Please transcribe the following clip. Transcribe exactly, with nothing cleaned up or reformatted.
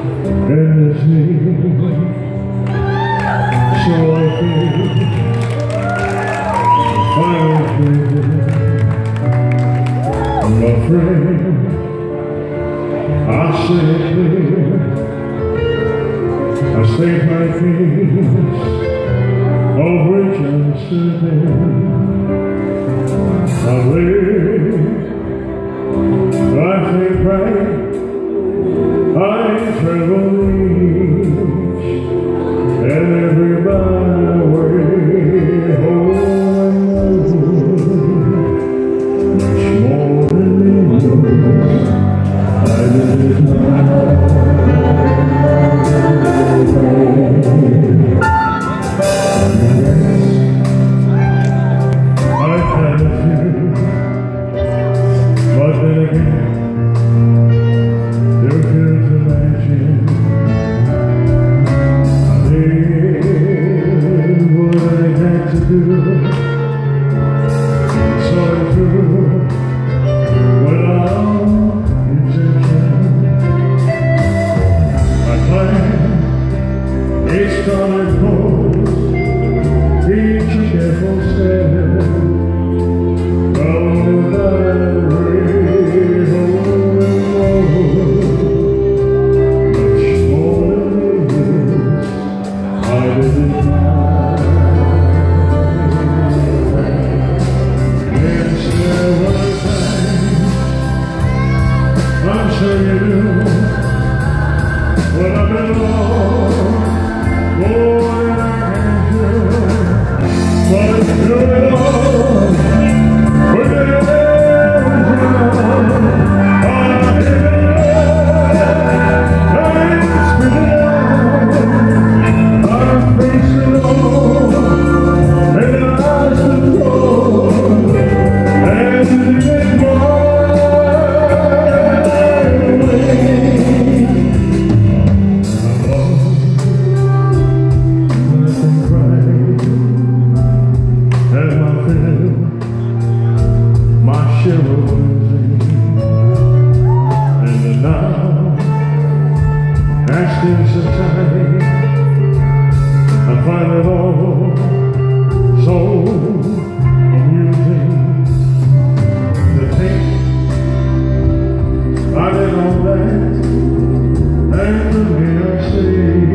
I say it I save my peace over justice. I live, I say pray, I travel each and every byway. Oh, I know much more than me. I live my life. I did all that, and the way I see.